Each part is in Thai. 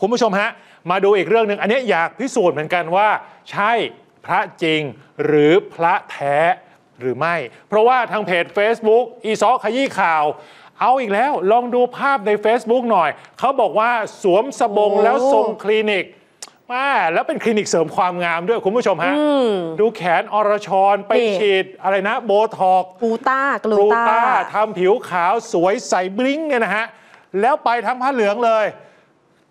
คุณผู้ชมฮะมาดูอีกเรื่องหนึ่งอันนี้อยากพิสูจน์เหมือนกันว่าใช่พระจริงหรือพระแท้หรือไม่เพราะว่าทางเพจ Facebook อีซ้อขยี้ข่าวเอาอีกแล้วลองดูภาพใน Facebook หน่อยเขาบอกว่าสวมสบงแล้วทรงคลินิกแล้วเป็นคลินิกเสริมความงามด้วยคุณผู้ชมฮะดูแขนอรชรไปฉีดอะไรนะโบท็อกกลูต้ากลูต้าทำผิวขาวสวยใสบลิ้งเนี่ยนะฮะแล้วไปทั้งผ้าเหลืองเลย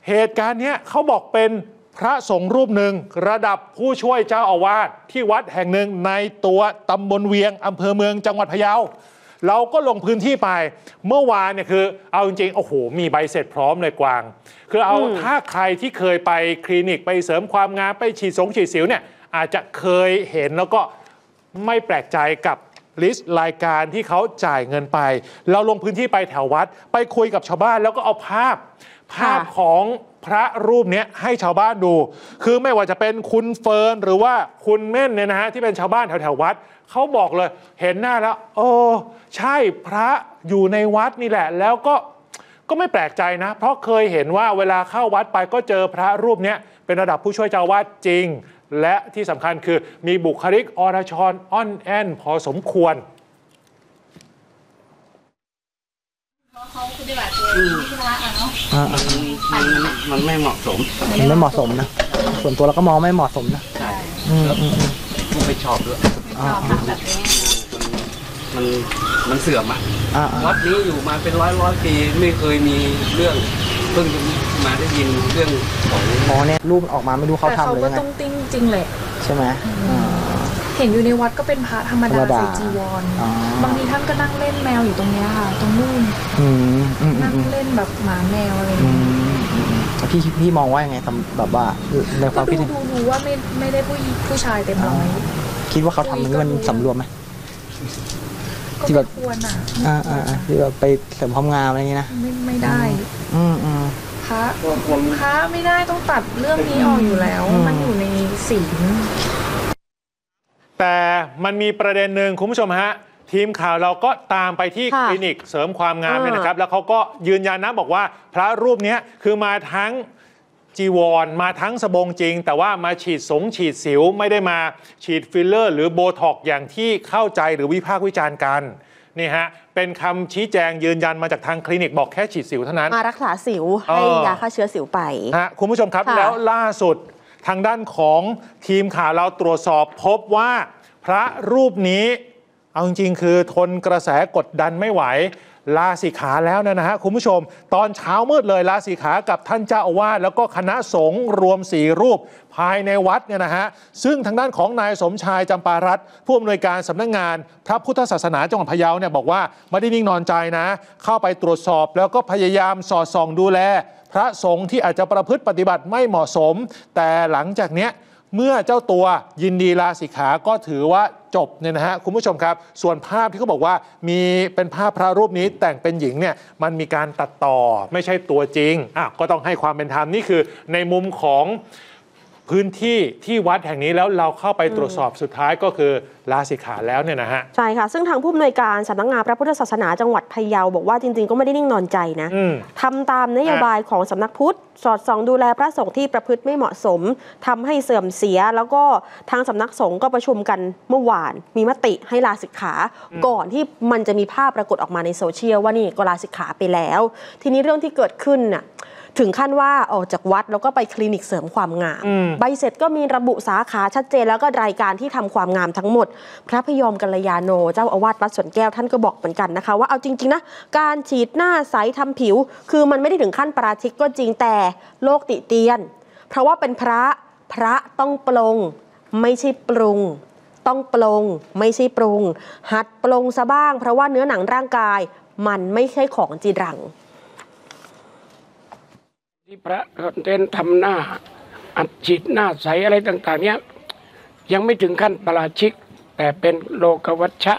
เหตุการณ์เนี้ยเขาบอกเป็นพระสงฆ์รูปหนึ่งระดับผู้ช่วยเจ้าอาวาสที่วัดแห่งหนึ่งในตัวตำบลเวียงอำเภอเมืองจังหวัดพะเยาเราก็ลงพื้นที่ไปเมื่อวานเนี่ยคือเอาจริงๆโอ้โหมีใบเสร็จพร้อมเลยกวางคือเอาถ้าใครที่เคยไปคลินิกไปเสริมความงามไปฉีดสิวเนี่ยอาจจะเคยเห็นแล้วก็ไม่แปลกใจกับลิสต์รายการที่เขาจ่ายเงินไปเราลงพื้นที่ไปแถววัดไปคุยกับชาวบ้านแล้วก็เอาภาพของพระรูปนี้ให้ชาวบ้านดูคือไม่ว่าจะเป็นคุณเฟิร์นหรือว่าคุณเม่นเนี่ยนะฮะที่เป็นชาวบ้านแถววัดเขาบอกเลยเห็นหน้าแล้วโอ้ใช่พระอยู่ในวัดนี่แหละแล้วก็ไม่แปลกใจนะเพราะเคยเห็นว่าเวลาเข้าวัดไปก็เจอพระรูปนี้เป็นระดับผู้ช่วยเจ้าอาวาสจริงและที่สำคัญคือมีบุคลิกอรชรอ่อนแอนพอสมควรเขาปฏิบัติตัวที่วัดอะเนาะมันไม่เหมาะสมไม่เหมาะสมนะส่วนตัวเราก็มองไม่เหมาะสมนะใช่มันไปชอบด้วยมันเสื่อมอ่ะวัดนี้อยู่มาเป็นร้อยปีไม่เคยมีเรื่องเพิ่งมาได้ยินเรื่องของหมอเนี่ยรูปออกมาไม่รู้เขาทำเลยไงแต่เขาก็ต้องติ้งจริงเลยใช่ไหมเห็นอยู่ในวัดก็เป็นพระธรรมดาใส่จีวรบางทีท่านก็นั่งเล่นแมวอยู่ตรงนี้ค่ะตรงนู่นนั่งเล่นแบบหมาแมวอะไรพี่มองว่ายังไงทำแบบว่าในความคิดดูว่าไม่ได้ผู้ชายเต็มร้อยคิดว่าเขาทำมันสำรวมไหมที่แบบที่แบบไปเสริมความงามอะไรอย่างนี้นะไม่ได้พระคุณพระไม่ได้ต้องตัดเรื่องนี้ออกอยู่แล้วมันอยู่ในศีลแต่มันมีประเด็นหนึ่งคุณผู้ชมฮะทีมข่าวเราก็ตามไปที่คลินิกเสริมความงามเนี่ยนะครับแล้วเขาก็ยืนยันนะบอกว่าพระรูปนี้คือมาทั้งจีวรมาทั้งสบงจริงแต่ว่ามาฉีดสิวไม่ได้มาฉีดฟิลเลอร์หรือโบท็อกอย่างที่เข้าใจหรือวิพากษ์วิจารณ์กันนี่ฮะเป็นคำชี้แจงยืนยันมาจากทางคลินิกบอกแค่ฉีดสิวเท่านั้นมารักษาสิวให้ยาฆ่าเชื้อสิวไปฮะคุณผู้ชมครับแล้วล่าสุดทางด้านของทีมข่าวเราตรวจสอบพบว่าพระรูปนี้เอาจริงๆคือทนกระแสกดดันไม่ไหวลาสิกขาแล้วนะฮะคุณผู้ชมตอนเช้ามืดเลยลาสิกขากับท่านเจ้าอาวาสแล้วก็คณะสงฆ์รวม4รูปภายในวัดเนี่ยนะฮะซึ่งทางด้านของนายสมชายจำปารัตน์ผู้อำนวยการสำนักงานพระพุทธศาสนาจังหวัดพะเยาเนี่ยบอกว่าไม่ได้นิ่งนอนใจนะเข้าไปตรวจสอบแล้วก็พยายามสอดส่องดูแลพระสงฆ์ที่อาจจะประพฤติปฏิบัติไม่เหมาะสมแต่หลังจากเนี้ยเมื่อเจ้าตัวยินดีลาสิกขาก็ถือว่าจบเนี่ยนะฮะคุณผู้ชมครับส่วนภาพที่เขาบอกว่ามีเป็นภาพพระรูปนี้แต่งเป็นหญิงเนี่ยมันมีการตัดต่อไม่ใช่ตัวจริงก็ต้องให้ความเป็นธรรมนี่คือในมุมของพื้นที่ที่วัดแห่งนี้แล้วเราเข้าไปตรวจสอบสุดท้ายก็คือลาสิกขาแล้วเนี่ยนะฮะใช่ค่ะซึ่งทางผู้อำนวยการสำนักงานพระพุทธศาสนาจังหวัดพะเยาบอกว่าจริงๆก็ไม่ได้นิ่งนอนใจนะทำตามนโยบายของสำนักพุทธสอดส่องดูแลพระสงฆ์ที่ประพฤติไม่เหมาะสมทำให้เสื่อมเสียแล้วก็ทางสำนักสงฆ์ก็ประชุมกันเมื่อวานมีมติให้ลาสิกขาก่อนที่มันจะมีภาพปรากฏออกมาในโซเชียลว่านี่ก็ลาสิกขาไปแล้วทีนี้เรื่องที่เกิดขึ้นน่ะถึงขั้นว่าออกจากวัดแล้วก็ไปคลินิกเสริมความงามใบเสร็จก็มีระบุสาขาชัดเจนแล้วก็รายการที่ทำความงามทั้งหมดพระพยอมกัลยาโนเจ้าอาวาสวัดสวนแก้วท่านก็บอกเหมือนกันนะคะว่าเอาจริงๆนะการฉีดหน้าใสทำผิวคือมันไม่ได้ถึงขั้นปราชิกก็จริงแต่โลกติเตียนเพราะว่าเป็นพระต้องปลงไม่ใช่ปรุงต้องปลงไม่ใช่ปรุงหัดปลงซะบ้างเพราะว่าเนื้อหนังร่างกายมันไม่ใช่ของจีรังที่พระเต้นทำหน้าอัดฉีดหน้าใสอะไรต่างๆเนี้ยยังไม่ถึงขั้นปราชิกแต่เป็นโลกวัชชะ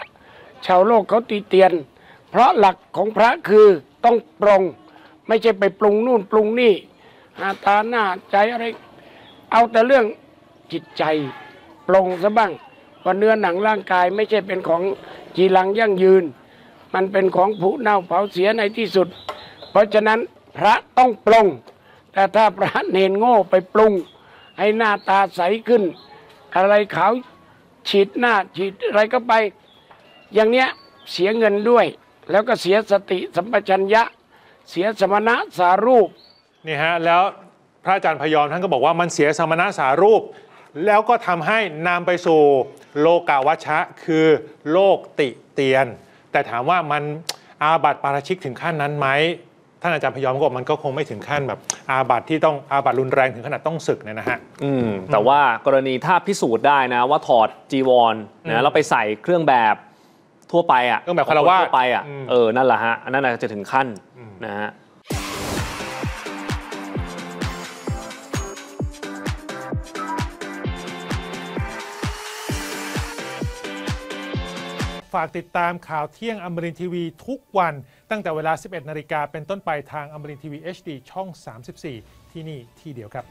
ชาวโลกเขาตีเตียนเพราะหลักของพระคือต้องปรงไม่ใช่ไปปรุงนู่นปรุงนี่หาตาหน้าใจอะไรเอาแต่เรื่องจิตใจปรงซะบ้างว่าเนื้อหนังร่างกายไม่ใช่เป็นของจีรังยั่งยืนมันเป็นของผุเน่าเผาเสียในที่สุดเพราะฉะนั้นพระต้องปรง แต่ถ้าพระเนนโง่ไปปรุงให้หน้าตาใสขึ้นอะไรขาวฉีดหน้าฉีดอะไรก็ไปอย่างเนี้ยเสียเงินด้วยแล้วก็เสียสติสัมปชัญญะเสียสมณะสารูปนี่ฮะแล้วพระอาจารย์พยอมท่านก็บอกว่ามันเสียสมณะสารูปแล้วก็ทำให้นำไปสู่โลกาวัชชะคือโลกติเตียนแต่ถามว่ามันอาบัติปาราชิกถึงขั้นนั้นไหมท่านอาจารย์พยอมก็บอกมันก็คงไม่ถึงขั้นแบบอาบัติที่ต้องอาบัติรุนแรงถึงขนาดต้องศึกเนี่ยนะฮะแต่ว่ากรณีถ้าพิสูจน์ได้นะว่าถอดจีวรนะแล้วไปใส่เครื่องแบบทั่วไปอ่ะเครื่องแบบคารวะทั่วไปอ่ะนั่นแหละฮะนั่นอาจจะถึงขั้นนะฮะฝากติดตามข่าวเที่ยงอมรินทร์ทีวีทุกวันตั้งแต่เวลา 11 นาฬิกาเป็นต้นไปทางอมรินทร์ทีวี HD ช่อง 34ที่นี่ที่เดียวครับ